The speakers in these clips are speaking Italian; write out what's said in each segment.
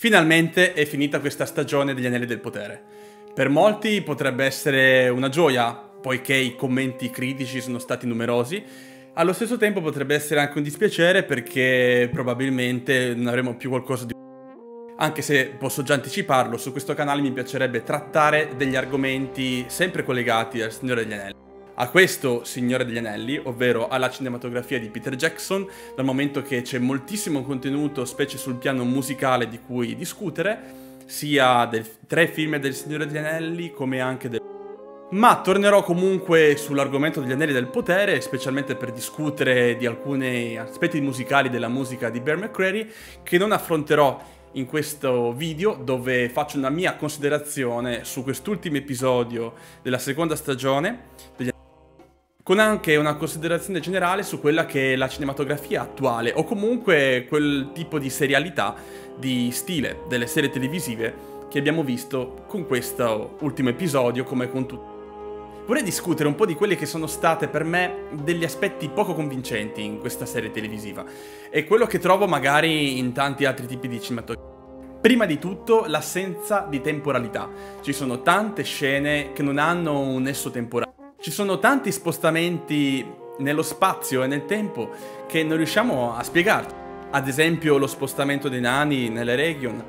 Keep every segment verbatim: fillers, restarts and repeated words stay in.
Finalmente è finita questa stagione degli Anelli del Potere. Per molti potrebbe essere una gioia, poiché i commenti critici sono stati numerosi. Allo stesso tempo potrebbe essere anche un dispiacere, perché probabilmente non avremo più qualcosa di... Anche se posso già anticiparlo, su questo canale mi piacerebbe trattare degli argomenti sempre collegati al Signore degli Anelli. A questo Signore degli Anelli, ovvero alla cinematografia di Peter Jackson, dal momento che c'è moltissimo contenuto, specie sul piano musicale, di cui discutere, sia dei tre film del Signore degli Anelli come anche del... Ma tornerò comunque sull'argomento degli Anelli del Potere, specialmente per discutere di alcuni aspetti musicali della musica di Bear McCreary, che non affronterò in questo video, dove faccio una mia considerazione su quest'ultimo episodio della seconda stagione degli... con anche una considerazione generale su quella che è la cinematografia attuale, o comunque quel tipo di serialità, di stile delle serie televisive che abbiamo visto con questo ultimo episodio, come con tutto. Vorrei discutere un po' di quelli che sono state per me degli aspetti poco convincenti in questa serie televisiva, e quello che trovo magari in tanti altri tipi di cinematografia. Prima di tutto l'assenza di temporalità. Ci sono tante scene che non hanno un nesso temporale. Ci sono tanti spostamenti nello spazio e nel tempo che non riusciamo a spiegarci. Ad esempio lo spostamento dei nani nelle region.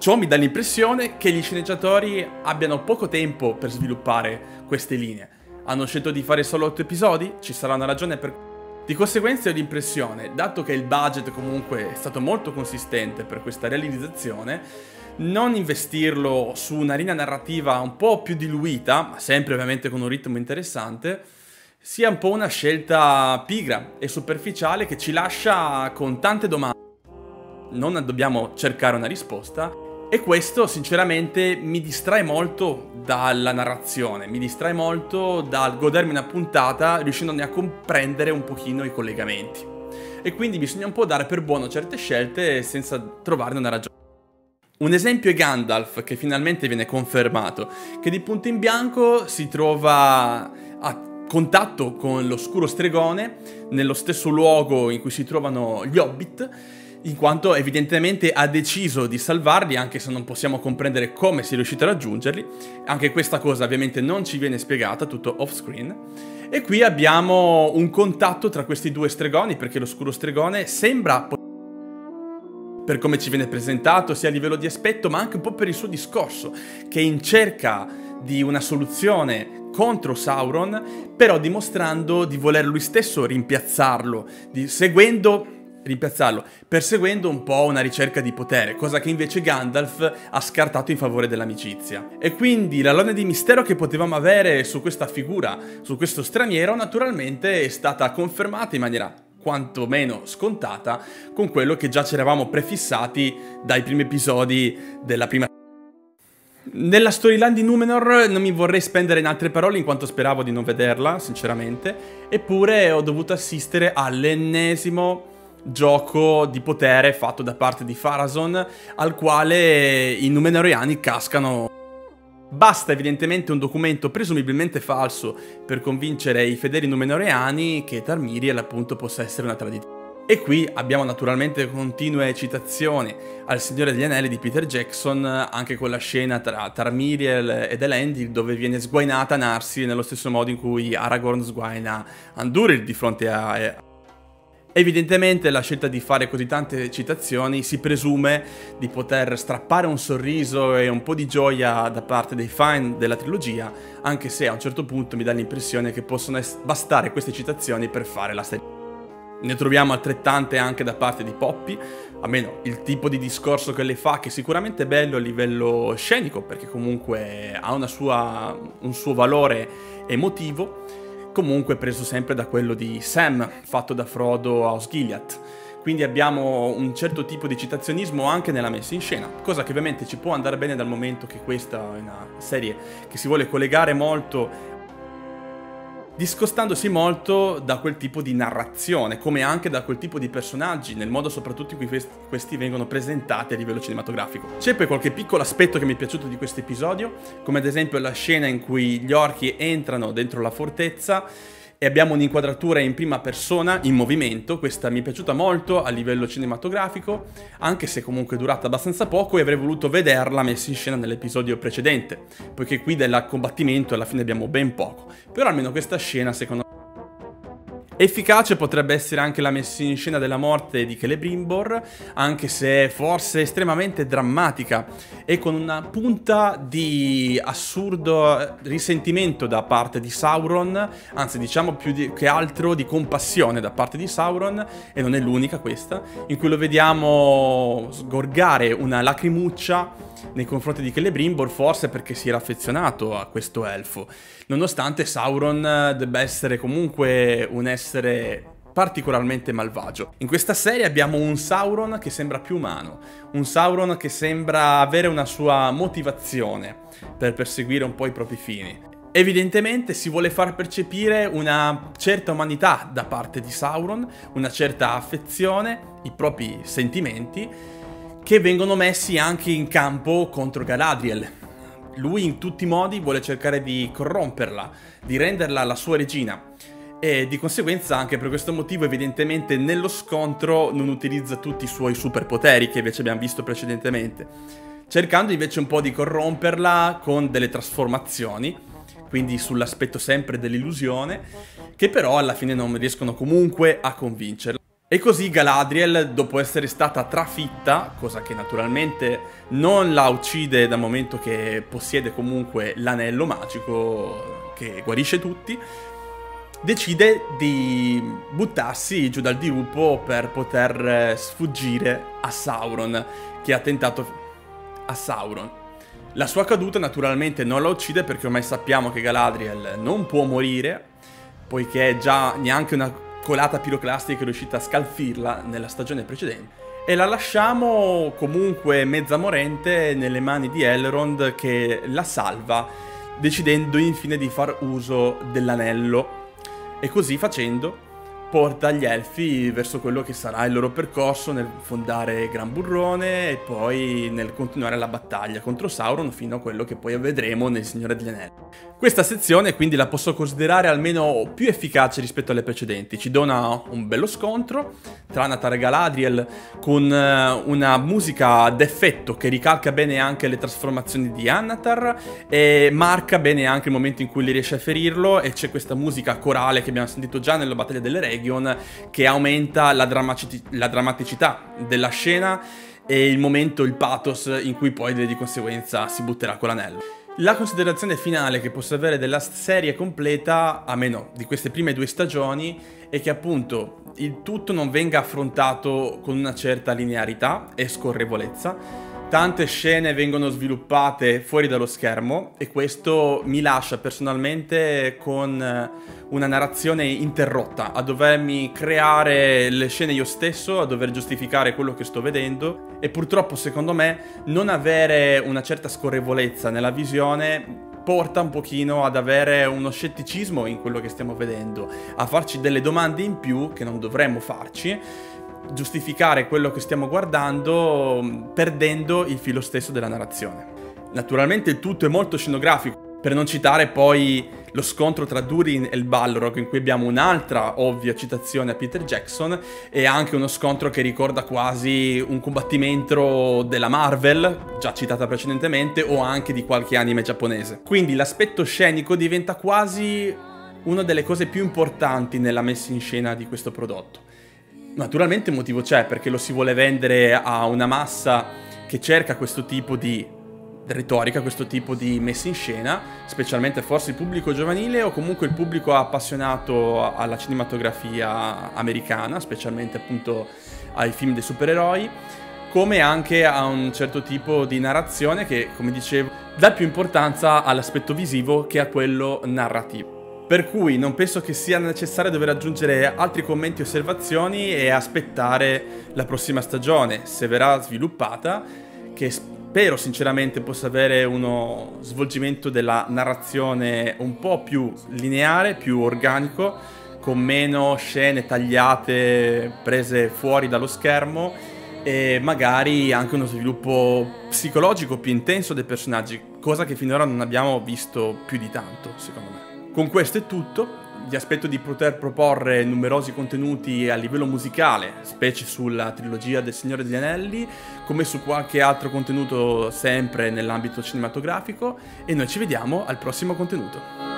Ciò mi dà l'impressione che gli sceneggiatori abbiano poco tempo per sviluppare queste linee. Hanno scelto di fare solo otto episodi, ci sarà una ragione per... Di conseguenza ho l'impressione, dato che il budget comunque è stato molto consistente per questa realizzazione, non investirlo su una linea narrativa un po' più diluita, ma sempre ovviamente con un ritmo interessante, sia un po' una scelta pigra e superficiale che ci lascia con tante domande. Non dobbiamo cercare una risposta, e questo sinceramente mi distrae molto dalla narrazione, mi distrae molto dal godermi una puntata riuscendone a comprendere un pochino i collegamenti, e quindi bisogna un po' dare per buono certe scelte senza trovarne una ragione. Un esempio è Gandalf, che finalmente viene confermato, che di punto in bianco si trova a contatto con l'oscuro stregone nello stesso luogo in cui si trovano gli Hobbit, in quanto evidentemente ha deciso di salvarli, anche se non possiamo comprendere come sia riuscito a raggiungerli. Anche questa cosa ovviamente non ci viene spiegata, tutto off screen. E qui abbiamo un contatto tra questi due stregoni, perché l'oscuro stregone sembra, per come ci viene presentato, sia a livello di aspetto ma anche un po' per il suo discorso, che è in cerca di una soluzione contro Sauron, però dimostrando di voler lui stesso rimpiazzarlo, di, seguendo... rimpiazzarlo, perseguendo un po' una ricerca di potere, cosa che invece Gandalf ha scartato in favore dell'amicizia. E quindi la luna di mistero che potevamo avere su questa figura, su questo straniero, naturalmente è stata confermata in maniera quantomeno scontata con quello che già ci eravamo prefissati dai primi episodi della prima. Nella storyline di Numenor non mi vorrei spendere in altre parole, in quanto speravo di non vederla, sinceramente, eppure ho dovuto assistere all'ennesimo gioco di potere fatto da parte di Farazon, al quale i Numenoriani cascano. Basta evidentemente un documento presumibilmente falso per convincere i fedeli Numenoriani che Tarmiriel appunto possa essere una tradizione. E qui abbiamo naturalmente continue citazioni al Signore degli Anelli di Peter Jackson, anche con la scena tra Tarmiriel ed Elendil, dove viene sguainata Narsi nello stesso modo in cui Aragorn sguaina Anduril di fronte a... Evidentemente la scelta di fare così tante citazioni si presume di poter strappare un sorriso e un po' di gioia da parte dei fan della trilogia, anche se a un certo punto mi dà l'impressione che possono bastare queste citazioni per fare la serie. Ne troviamo altrettante anche da parte di Poppy, almeno il tipo di discorso che lei fa, che è sicuramente bello a livello scenico, perché comunque ha una sua, un suo valore emotivo, comunque preso sempre da quello di Sam, fatto da Frodo a Osgiliath. Quindi abbiamo un certo tipo di citazionismo anche nella messa in scena, cosa che ovviamente ci può andare bene dal momento che questa è una serie che si vuole collegare molto, discostandosi molto da quel tipo di narrazione, come anche da quel tipo di personaggi, nel modo soprattutto in cui questi vengono presentati a livello cinematografico. C'è poi qualche piccolo aspetto che mi è piaciuto di questo episodio, come ad esempio la scena in cui gli orchi entrano dentro la fortezza e abbiamo un'inquadratura in prima persona, in movimento. Questa mi è piaciuta molto a livello cinematografico, anche se comunque è durata abbastanza poco e avrei voluto vederla messa in scena nell'episodio precedente, poiché qui del combattimento alla fine abbiamo ben poco. Però almeno questa scena, secondo me, efficace potrebbe essere anche la messa in scena della morte di Celebrimbor, anche se forse estremamente drammatica e con una punta di assurdo risentimento da parte di Sauron, anzi diciamo più di, che altro di compassione da parte di Sauron, e non è l'unica questa, in cui lo vediamo sgorgare una lacrimuccia nei confronti di Celebrimbor, forse perché si era affezionato a questo elfo, nonostante Sauron debba essere comunque un essere particolarmente malvagio. In questa serie abbiamo un Sauron che sembra più umano, un Sauron che sembra avere una sua motivazione per perseguire un po' i propri fini. Evidentemente si vuole far percepire una certa umanità da parte di Sauron, una certa affezione, i propri sentimenti, che vengono messi anche in campo contro Galadriel. Lui in tutti i modi vuole cercare di corromperla, di renderla la sua regina, e di conseguenza anche per questo motivo evidentemente nello scontro non utilizza tutti i suoi superpoteri che invece abbiamo visto precedentemente, cercando invece un po' di corromperla con delle trasformazioni, quindi sull'aspetto sempre dell'illusione, che però alla fine non riescono comunque a convincerla. E così Galadriel, dopo essere stata trafitta, cosa che naturalmente non la uccide dal momento che possiede comunque l'anello magico che guarisce tutti, decide di buttarsi giù dal dirupo per poter sfuggire a Sauron, che ha tentato a Sauron. La sua caduta naturalmente non la uccide, perché ormai sappiamo che Galadriel non può morire, poiché già neanche una colata piroclastica è riuscita a scalfirla nella stagione precedente, e la lasciamo comunque mezza morente nelle mani di Elrond, che la salva decidendo infine di far uso dell'anello, e così facendo porta gli elfi verso quello che sarà il loro percorso nel fondare Gran Burrone e poi nel continuare la battaglia contro Sauron fino a quello che poi vedremo nel Signore degli Anelli. Questa sezione quindi la posso considerare almeno più efficace rispetto alle precedenti, ci dona un bello scontro tra Annatar e Galadriel con una musica d'effetto che ricalca bene anche le trasformazioni di Annatar e marca bene anche il momento in cui le riesce a ferirlo, e c'è questa musica corale che abbiamo sentito già nella battaglia delle Re, che aumenta la, la drammaticità della scena e il momento, il pathos in cui poi di conseguenza si butterà con l'anello. La considerazione finale che posso avere della serie completa, a meno di queste prime due stagioni, è che appunto il tutto non venga affrontato con una certa linearità e scorrevolezza. Tante scene vengono sviluppate fuori dallo schermo e questo mi lascia personalmente con una narrazione interrotta, a dovermi creare le scene io stesso, a dover giustificare quello che sto vedendo, e purtroppo secondo me non avere una certa scorrevolezza nella visione porta un pochino ad avere uno scetticismo in quello che stiamo vedendo, a farci delle domande in più che non dovremmo farci, giustificare quello che stiamo guardando perdendo il filo stesso della narrazione. Naturalmente il tutto è molto scenografico, per non citare poi lo scontro tra Durin e il Balrog, in cui abbiamo un'altra ovvia citazione a Peter Jackson e anche uno scontro che ricorda quasi un combattimento della Marvel, già citata precedentemente, o anche di qualche anime giapponese. Quindi l'aspetto scenico diventa quasi una delle cose più importanti nella messa in scena di questo prodotto. Naturalmente un motivo c'è, perché lo si vuole vendere a una massa che cerca questo tipo di retorica, questo tipo di messa in scena, specialmente forse il pubblico giovanile o comunque il pubblico appassionato alla cinematografia americana, specialmente appunto ai film dei supereroi, come anche a un certo tipo di narrazione che, come dicevo, dà più importanza all'aspetto visivo che a quello narrativo. Per cui non penso che sia necessario dover aggiungere altri commenti e osservazioni e aspettare la prossima stagione, se verrà sviluppata, che spero sinceramente possa avere uno svolgimento della narrazione un po' più lineare, più organico, con meno scene tagliate prese fuori dallo schermo e magari anche uno sviluppo psicologico più intenso dei personaggi, cosa che finora non abbiamo visto più di tanto, secondo me. Con questo è tutto, vi aspetto di poter proporre numerosi contenuti a livello musicale, specie sulla trilogia del Signore degli Anelli, come su qualche altro contenuto sempre nell'ambito cinematografico, e noi ci vediamo al prossimo contenuto.